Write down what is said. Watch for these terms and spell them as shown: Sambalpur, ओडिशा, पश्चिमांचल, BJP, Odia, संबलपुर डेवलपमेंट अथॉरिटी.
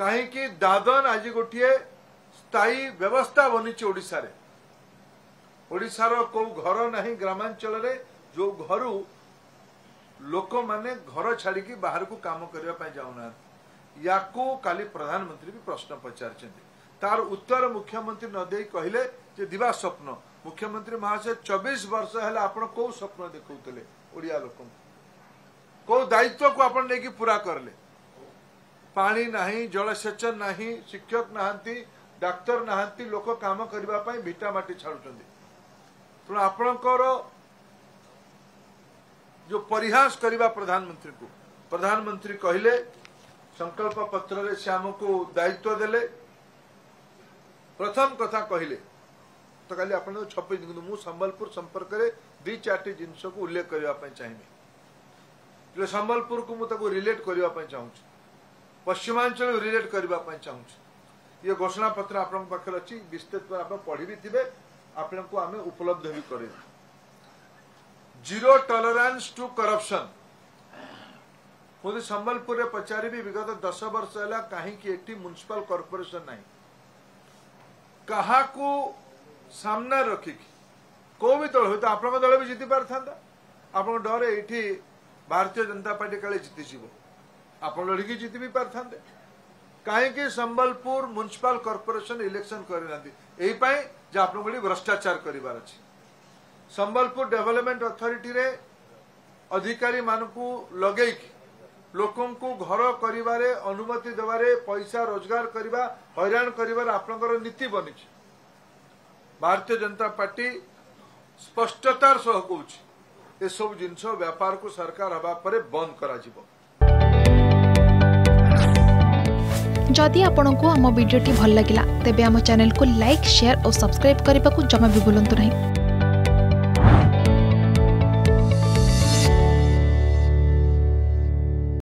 कहीं दादन आज गोटे स्थायी व्यवस्था बनी ओडिशार को घर नहीं ग्रामांचल जो घर लोक माने घर छाड़ी बाहर को काम करने जाऊना या काली प्रधानमंत्री भी प्रश्न पचार तार उत्तर मुख्यमंत्री नदे कहले जे दिवा स्वप्न मुख्यमंत्री महाशय 24 वर्ष है आप कौ स्वप्न देखते ओडिया लोक कौ दायित्व को आपन लेकिन पूरा करले पानी नहीं जलसेचन नहीं शिक्षक नहांती डाक्टर नहांती लोक काम करने भिटामाटी छाड़ुंट तेणु आपणकर जो परिहास करवा प्रधानमंत्री को प्रधानमंत्री कहले संकल्प पत्र से आमको दायित्व देले प्रथम कथा कहले तो कल आप 26 दिन मुझे संबलपुर संपर्क में 2-4 जिनस को उल्लेख करने चाहिए संबलपुर को मुझे रिलेट करने चाहूँगी पश्चिमांचल रिलेट करने चाहूँगी ये घोषणा पत्र आपन पाखे अच्छी विस्तृत आप पढ़ी भी थे आपको आम उपलब्ध भी कर जीरो टॉलरेंस टू करप्शन मुझे संबलपुर में पचारि विगत 10 वर्ष है कहीं म्युनिसिपल कॉर्पोरेशन ना क्या सामना रखिकी को भी दल हम तो आप दल भी जीति पार था आप डर ये भारतीय जनता पार्टी काले जीतिजी आप लड़की जीति भी पार था कहीं संबलपुर म्युनिसिपल कॉर्पोरेशन इलेक्शन करना यही आप भ्रष्टाचार करार अच्छे संबलपुर डेवलपमेंट अथॉरिटी रे अधिकारी मानकू लगे लोक घर कर अनुमति देवे पैसा रोजगार करवा हैरान कर आपनकर नीति बनी भारतीय जनता पार्टी स्पष्टतार सह कहूँ ए सब जिनस व्यापार को सरकार हवा पर बंद कराजिबो। जदि आपंक आम भिडी भल लगा तेब आम चैनल को लाइक शेयर और सब्सक्राइब करने को जमा भी भूलु नहीं।